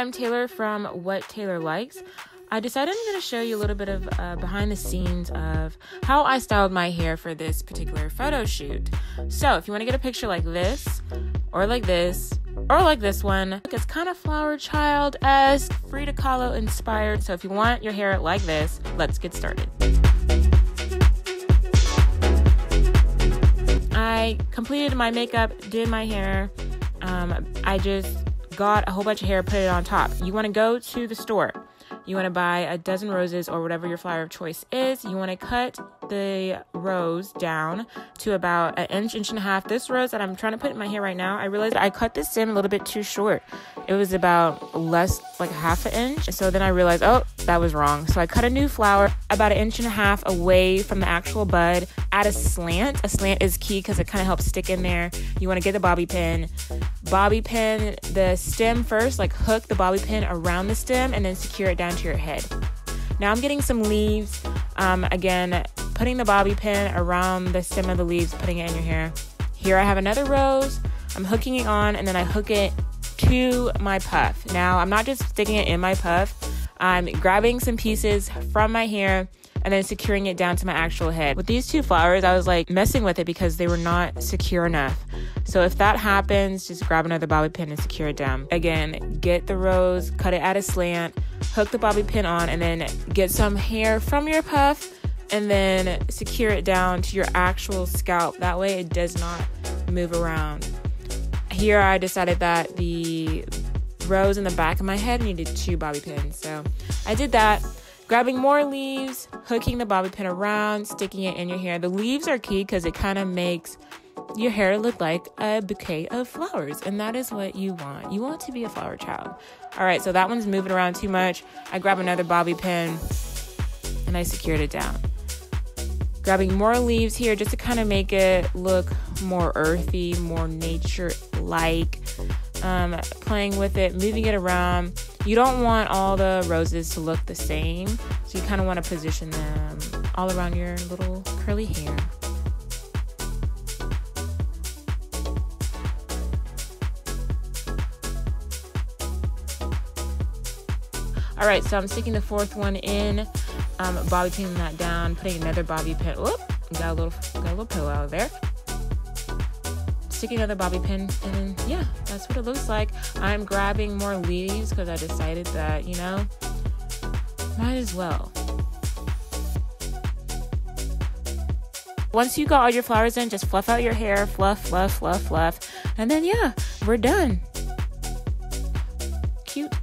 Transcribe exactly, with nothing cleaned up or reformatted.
I'm Taylor from What Taylor Likes. I decided I'm going to show you a little bit of uh, behind the scenes of how I styled my hair for this particular photo shoot. So if you want to get a picture like this, or like this, or like this one, look, it's kind of flower child-esque, Frida Kahlo inspired. So if you want your hair like this, let's get started. I completed my makeup, did my hair. Um, I just got a whole bunch of hair, put it on top. You want to go to the store. You want to buy a dozen roses or whatever your flower of choice is. You want to cut the rose down to about an inch, inch and a half. This rose that I'm trying to put in my hair right now, I realized I cut this stem a little bit too short. It was about less, like half an inch. So then I realized, oh, that was wrong. So I cut a new flower about an inch and a half away from the actual bud at a slant. A slant is key because it kind of helps stick in there. You want to get the bobby pin. Bobby pin the stem first, like hook the bobby pin around the stem and then secure it down to your head. Now I'm getting some leaves. Um, again, putting the bobby pin around the stem of the leaves, putting it in your hair. Here I have another rose. I'm hooking it on and then I hook it to my puff. Now I'm not just sticking it in my puff. I'm grabbing some pieces from my hair and then securing it down to my actual head. With these two flowers, I was like messing with it because they were not secure enough. So if that happens, just grab another bobby pin and secure it down. Again, get the rose, cut it at a slant, hook the bobby pin on, and then get some hair from your puff and then secure it down to your actual scalp. That way it does not move around. Here I decided that the rose in the back of my head needed two bobby pins. So I did that. Grabbing more leaves, hooking the bobby pin around, sticking it in your hair. The leaves are key because it kind of makes your hair look like a bouquet of flowers, and that is what you want. You want to be a flower child. All right, so that one's moving around too much. I grab another bobby pin and I secured it down. Grabbing more leaves here just to kind of make it look more earthy, more nature-like. Um, playing with it, moving it around. You don't want all the roses to look the same, so you kind of want to position them all around your little curly hair. All right, so I'm sticking the fourth one in, um, bobby pinning that down, putting another bobby pin. Whoop, got a little, got a little pillow out there. Sticking another bobby pin, and yeah, that's what it looks like. I'm grabbing more leaves because I decided that, you know, might as well. Once you got all your flowers in, just fluff out your hair, fluff, fluff, fluff, fluff, and then yeah, we're done. Cute.